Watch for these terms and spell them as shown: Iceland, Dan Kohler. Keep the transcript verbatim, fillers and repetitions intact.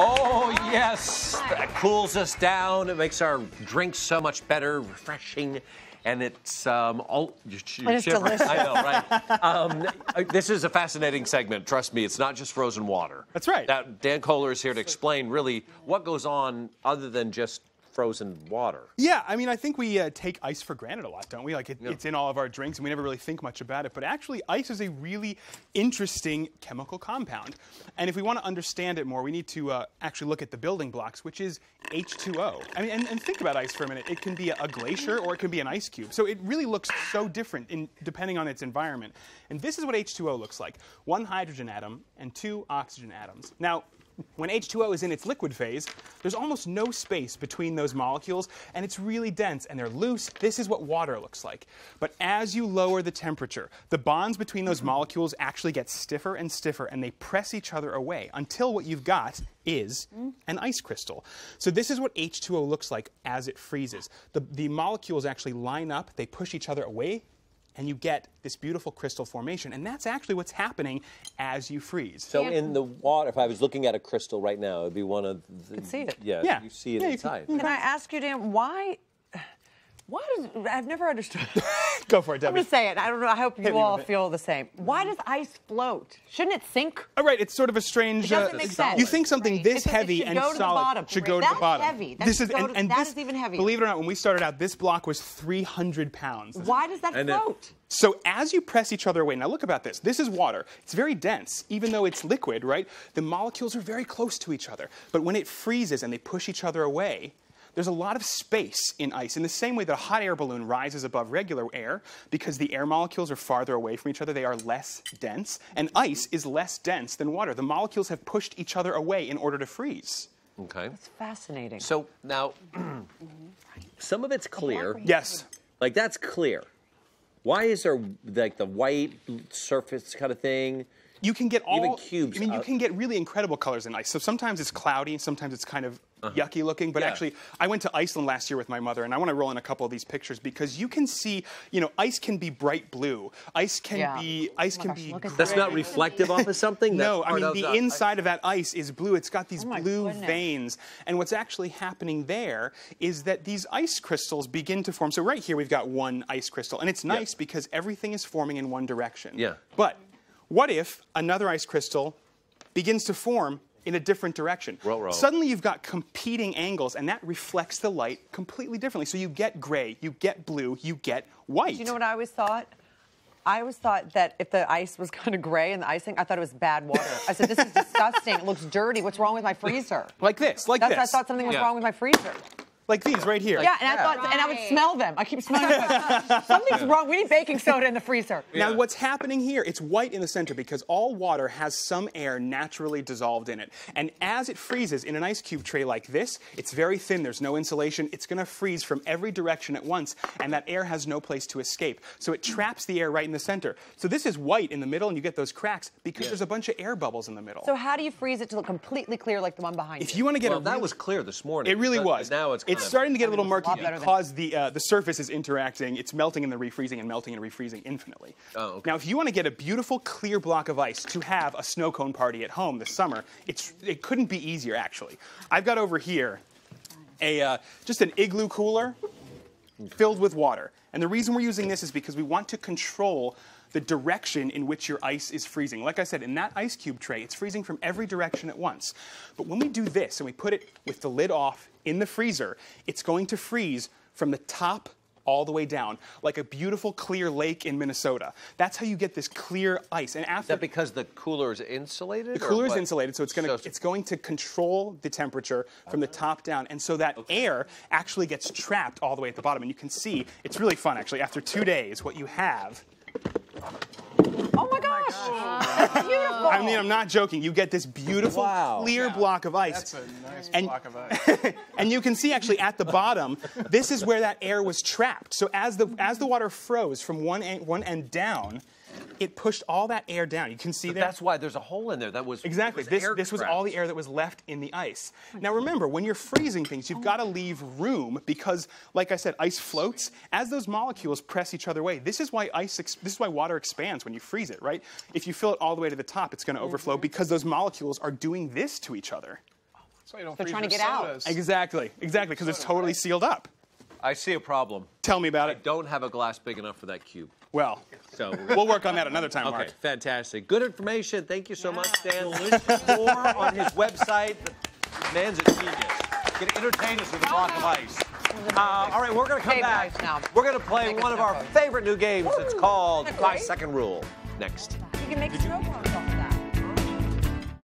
Oh, yes. That cools us down. It makes our drinks so much better, refreshing. And it's um, all. You, you it's delicious. I know, right? Um, this is a fascinating segment. Trust me, it's not just frozen water. That's right. Now, Dan Kohler is here to explain really what goes on other than just frozen water. Yeah, I mean, I think we uh, take ice for granted a lot, don't we? Like, it, yeah. it's in all of our drinks, and we never really think much about it. But actually, ice is a really interesting chemical compound. And if we want to understand it more, we need to uh, actually look at the building blocks, which is H two O. I mean, and, and think about ice for a minute. It can be a glacier, or it can be an ice cube. So it really looks so different in, depending on its environment. And this is what H two O looks like. One hydrogen atom and two oxygen atoms. Now, when H two O is in its liquid phase, there's almost no space between those molecules, and it's really dense, and they're loose. This is what water looks like. But as you lower the temperature, the bonds between those molecules actually get stiffer and stiffer, and they press each other away until what you've got is an ice crystal. So this is what H two O looks like as it freezes. The, the molecules actually line up, they push each other away, and you get this beautiful crystal formation. And that's actually what's happening as you freeze. So yeah. in the water, if I was looking at a crystal right now, it would be one of the... You could see it. Yeah, yeah. you see it yeah, inside. Can, can I ask you, Dan, why... Why does... I've never understood. Go for it, Debbie. I'm just saying, I don't know, I hope you all feel the same. Why does ice float? Shouldn't it sink? Oh, right, it's sort of a strange... It doesn't uh, make sense. You think something right. this it's heavy and solid bottom, should go to the bottom. That's heavy. This is, and, and that this, is even heavier. Believe it or not, when we started out, this block was three hundred pounds. Why does that and float? It, So as you press each other away, now look about this. This is water. It's very dense. Even though it's liquid, right, the molecules are very close to each other. But when it freezes and they push each other away, there's a lot of space in ice, in the same way that a hot air balloon rises above regular air. Because the air molecules are farther away from each other, they are less dense, and ice is less dense than water. The molecules have pushed each other away in order to freeze. Okay. That's fascinating. So now, some of it's clear. Yes. Like, that's clear. Why is there, like, the white surface kind of thing? You can get all, even cubes. I mean, you can get really incredible colors in ice. So sometimes it's cloudy, and sometimes it's kind of Uh-huh. yucky looking, but yeah. actually, I went to Iceland last year with my mother, and I want to roll in a couple of these pictures because you can see, you know, ice can be bright blue, ice can yeah. be, ice oh can gosh, be. Gray. That's not reflective off of something. No, I mean the inside ice. of that ice is blue. It's got these oh blue goodness. veins, and what's actually happening there is that these ice crystals begin to form. So right here we've got one ice crystal, and it's nice yeah. because everything is forming in one direction. Yeah. But what if another ice crystal begins to form in a different direction? Roll, roll. Suddenly you've got competing angles, and that reflects the light completely differently. So you get gray, you get blue, you get white. Do you know what I always thought? I always thought that if the ice was kind of gray and the icing, I thought it was bad water. I said, this is disgusting. It looks dirty. What's wrong with my freezer? Like this, like That's this. That's what I thought something was yeah. wrong with my freezer. Like these right here. Yeah, and yeah. I thought, right. and I would smell them. I keep smelling them. Something's yeah. wrong. We need baking soda in the freezer. Yeah. Now, what's happening here? It's white in the center because all water has some air naturally dissolved in it. And as it freezes in an ice cube tray like this, it's very thin. There's no insulation. It's going to freeze from every direction at once, and that air has no place to escape. So it traps the air right in the center. So this is white in the middle, and you get those cracks because yeah. there's a bunch of air bubbles in the middle. So how do you freeze it to look completely clear, like the one behind you? If you want to get well, a that really, was clear this morning. It really but was. Now it's. Clear. It's starting to get a little murky because the uh, the surface is interacting. It's melting and then refreezing and melting and refreezing infinitely. Oh, okay. Now, if you want to get a beautiful clear block of ice to have a snow cone party at home this summer, it's it couldn't be easier actually. I've got over here a uh, just an igloo cooler filled with water, and the reason we're using this is because we want to control the direction in which your ice is freezing. Like I said, in that ice cube tray, it's freezing from every direction at once. But when we do this and we put it with the lid off in the freezer, it's going to freeze from the top all the way down, like a beautiful clear lake in Minnesota. That's how you get this clear ice. And after, is that because the cooler is insulated? The cooler is insulated, so it's going to so, it's going to control the temperature from the top down, and so that okay. air actually gets trapped all the way at the bottom. And you can see it's really fun actually. After two days, what you have. Oh my gosh! Oh my gosh. That's beautiful. I mean, I'm not joking. You get this beautiful, wow. clear yeah. block of ice. That's a nice and, block of ice. And you can see actually at the bottom, this is where that air was trapped. So as the as the water froze from one end, one end down, it pushed all that air down. You can see there. That's why there's a hole in there. That was exactly was this. Air this was all the air that was left in the ice. Now remember, when you're freezing things, you've oh. got to leave room because, like I said, ice floats. As those molecules press each other away, this is why ice. This is why water expands when you freeze it, right? If you fill it all the way to the top, it's going to mm-hmm. overflow because those molecules are doing this to each other. So you don't They're trying to get sodas. out. Exactly, exactly, because it's totally right? sealed up. I see a problem. Tell me about I it. I don't have a glass big enough for that cube. Well, so we'll work on that another time, okay, Mark. Fantastic. Good information. Thank you so yeah. much, Dan. More on his website. The man's a genius. He can entertain us with a block of ice. Uh, all right, we're going to come back. Now. We're going to play one of our favorite new games. It's called My Second Rule. Next. You can make snowballs.